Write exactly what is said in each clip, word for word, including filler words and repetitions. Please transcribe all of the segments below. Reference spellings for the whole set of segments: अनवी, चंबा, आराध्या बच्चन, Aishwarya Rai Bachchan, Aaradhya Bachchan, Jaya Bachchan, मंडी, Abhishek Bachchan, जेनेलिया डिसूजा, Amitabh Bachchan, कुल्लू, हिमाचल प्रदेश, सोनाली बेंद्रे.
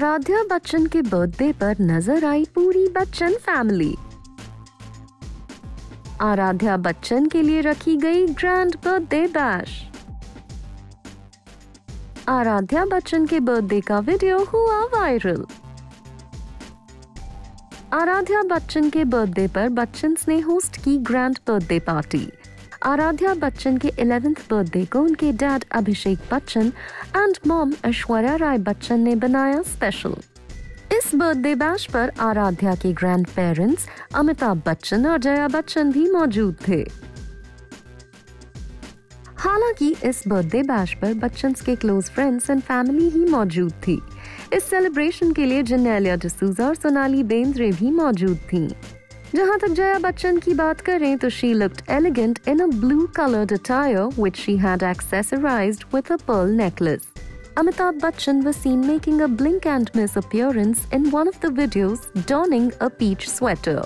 आराध्या बच्चन के बर्थडे पर नजर आई पूरी बच्चन फैमिली। आराध्या बच्चन के लिए रखी गई grand birthday bash. आराध्या बच्चन के बर्थडे का वीडियो हुआ वायरल। आराध्या बच्चन के बर्थडे पर बच्चन्स ने होस्ट की grand birthday party. आराध्या बच्चन के इलेवेंथ बर्थडे को उनके dad Abhishek Bachchan and mom Aishwarya Rai Bachchan ने बनाया स्पेशल। इस बर्थडे बैश पर आराध्या के ग्रैंड पेरेंट्स अमिताभ बच्चन और जया बच्चन भी मौजूद थे। हालांकि इस बर्थडे बैश पर बच्चन्स के क्लोज फ्रेंड्स एंड फैमिली ही मौजूद थी। इस सेलिब्रेशन के लिए जेनेलिया डिसूजा और सोनाली बेंद्रे भी मौजूद थीं। जहां तक जया बच्चन की बात करें तो she looked elegant in a blue coloured attire which she had accessorised with a pearl necklace. Amitabh Bachchan was seen making a blink and miss appearance in one of the videos donning a peach sweater.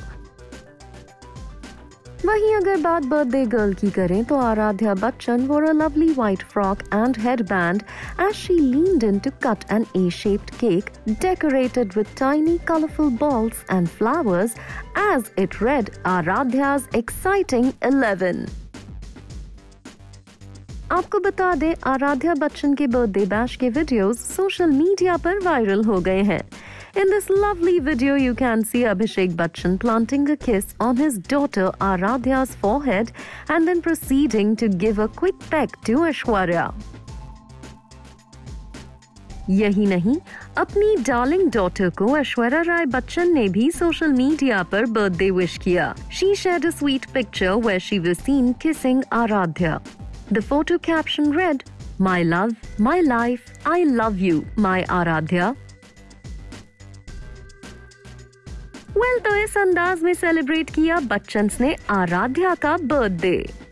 वहीं अगर बात birthday girl की करें तो आराध्या बच्चन wore a lovely white frock and headband as she leaned in to cut an A-shaped cake decorated with tiny colorful balls and flowers as it read Aaradhya's exciting eleven. आपको बता दें आराध्या बच्चन के birthday bash के videos social media पर viral हो गए हैं। In this lovely video, you can see Abhishek Bachchan planting a kiss on his daughter Aaradhya's forehead and then proceeding to give a quick peck to Aishwarya. यही नहीं, अपनी darling daughter को ऐश्वर्या राय बच्चन ने भी सोशल मीडिया पर birthday wish किया। She shared a sweet picture where she was seen kissing Aaradhya. The photo caption read, "My love, my life, I love you, my Aaradhya." Well well, तो इस अंदाज में celebrate किया बच्चन्स ने आराध्या का birthday.